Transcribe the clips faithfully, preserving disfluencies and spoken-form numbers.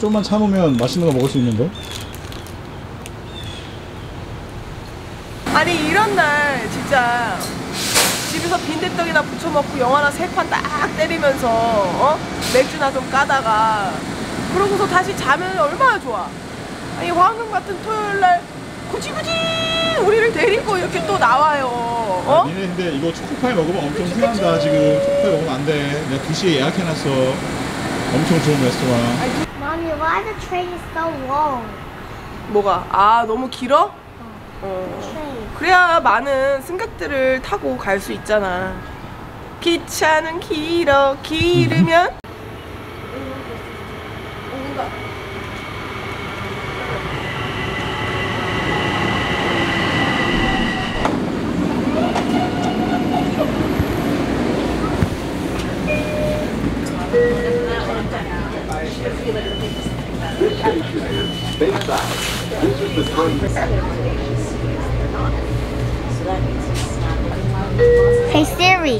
좀만 참으면 맛있는 거 먹을 수 있는데. 아니 이런 날 진짜 집에서 빈대떡이나 부쳐먹고 영화나 세 판 딱 때리면서 어? 맥주나 좀 까다가 그러고서 다시 자면 얼마나 좋아. 아니 황금 같은 토요일날 굳이굳이 우리를 데리고 이렇게 또 나와요. 어? 아, 니네 근데 이거 초코파이 먹으면 엄청 후련한다. 지금 초코파이 먹으면 안 돼. 내가 두 시에 예약해놨어. 엄청 좋은 레스토랑. Mommy, why the train is so long? 뭐가? 아 너무 길어? 어. 그래야 많은 승객들을 타고 갈 수 있잖아. 기차는 길어 길으면 Hey Siri,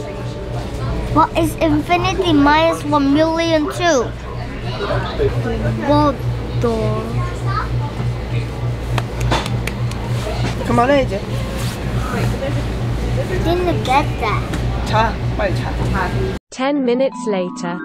what is infinity minus one million two? What the? 그만해 이제. Didn't get that. 자, 빨리 자. Ten minutes later.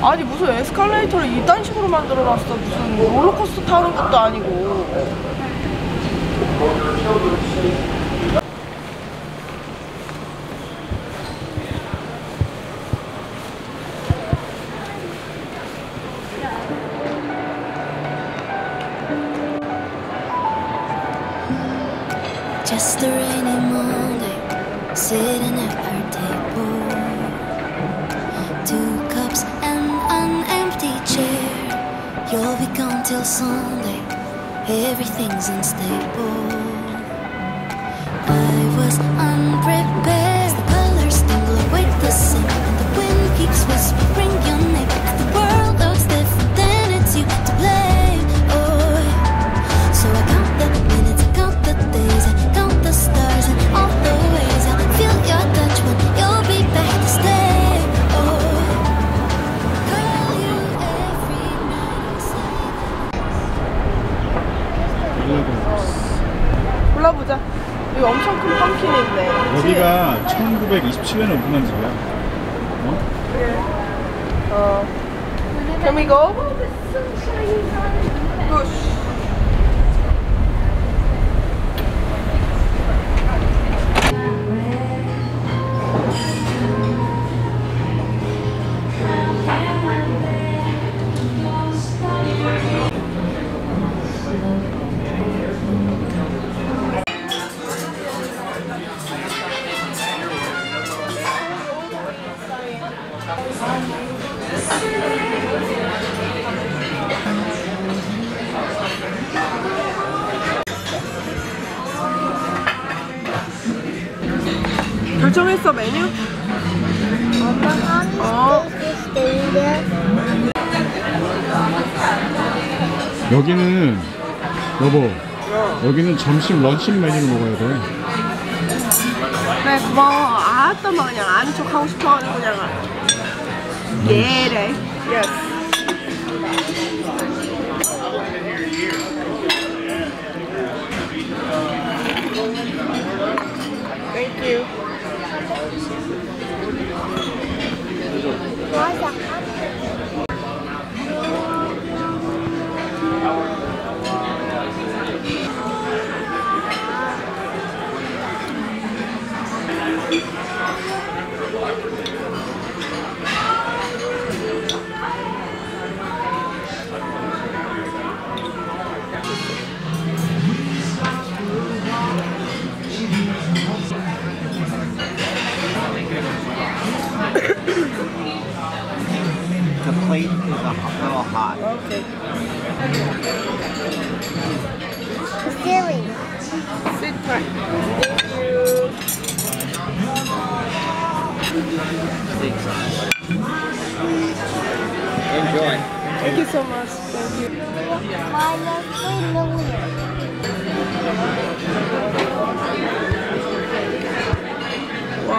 아니 무슨 에스컬레이터를 이딴 식으로 만들어놨어. 무슨 롤러코스터 타는 것도 아니고. Just a rainy Monday, sitting at our table. Two cups and an empty chair. You'll be gone till Sunday. Everything's unstable. I was unprepared. The colors tingle with the sun, and the wind keeps whispering your name. The world looks different, then it's you to blame. Oh, so I count the minutes, I count the days, I count the stars and all the ways. I feel your touch when you'll be back to stay. 골라보자. 여기 엄청 큰 펌킨이 있네. 여기가 천구백이십칠년에 오픈한 집이야. 어? 그래. 어. Can we go? Push. 결정했어 메뉴? 어. 여기는 여보 어. 여기는 점심 런치 메뉴를 먹어야 돼. 그래 고마워. 아따 막 그냥 아는 척 하고 싶어 하는 그냥. 예래. 예스. Thank you.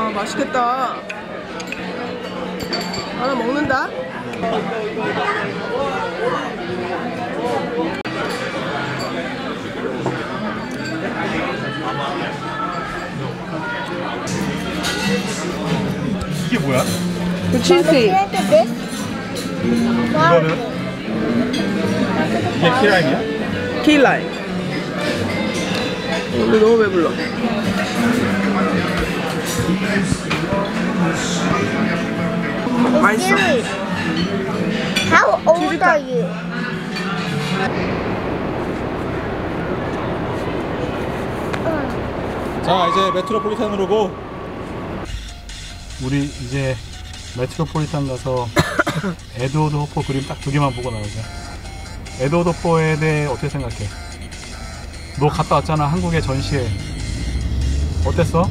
아, 맛있겠다. 하나 먹는다. 이게 뭐야? 그 치즈케이크. 이거는? 이게 키라임이야? 키라임. 우리 너무 배불러. 맛있어. How old are you? 자, 이제 메트로폴리탄으로 고. 우리 이제 메트로폴리탄 가서 에드워드 호퍼 그림 딱 두 개만 보고 나오자. 에드워드 호퍼에 대해 어떻게 생각해? 너 갔다 왔잖아, 한국의 전시회. 어땠어?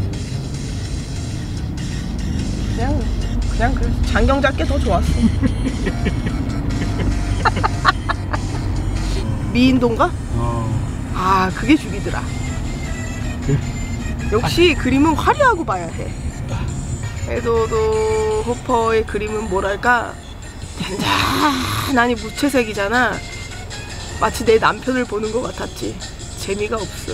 그냥, 그냥 그 장경 잡게 더 좋았어. 미인도인가? 어. 아, 그게 죽이더라. 그? 역시 아. 그림은 화려하고 봐야 돼. 에드워드 호퍼의 그림은 뭐랄까 단단하니 무채색이잖아. 마치 내 남편을 보는 것 같았지. 재미가 없어.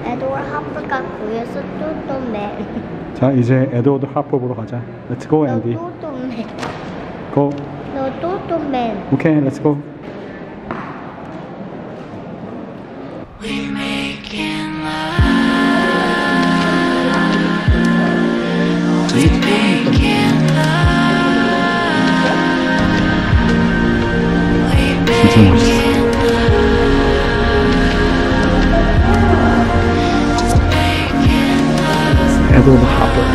에드워드 하퍼가 구해서 뚜뚜맨. 자, 이제 에드워드 하퍼 보러 가자. Let's go, Andy. 너 뚜뚜맨. Go. 너 뚜뚜맨. Okay, let's go. 진짜 멋있어. 에드워드 하퍼.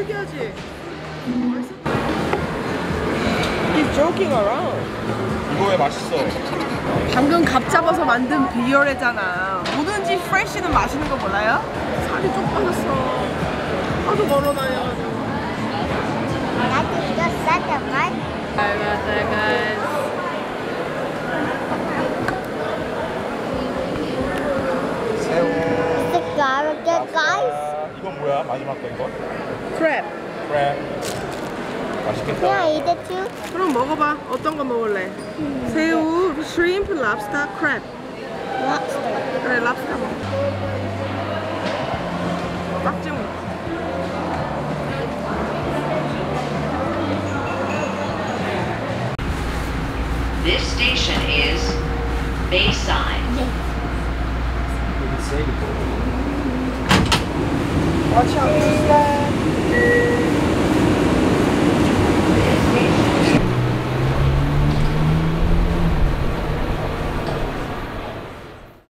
특이하지? 맛있었다. He's joking around. 이거 왜 맛있어? 방금 값 잡아서 만든 비열애잖아. 뭐든지 프레쉬는 마시는 거 몰라요? 살이 좀 빠졌어. 하도 멀어 다녀가지고. 나도 이거 싸다만. 알았어, guys. 이건 뭐야? 마지막 거 이거? 크랩. 크랩. 맛있겠다. Yeah, eat it too. 그럼 먹어봐. 어떤 거 먹을래? 음. 새우, shrimp, lobster, crab. Lobster. 그래, lobster 먹어. 막지 뭐. This station is Bayside. Watch out,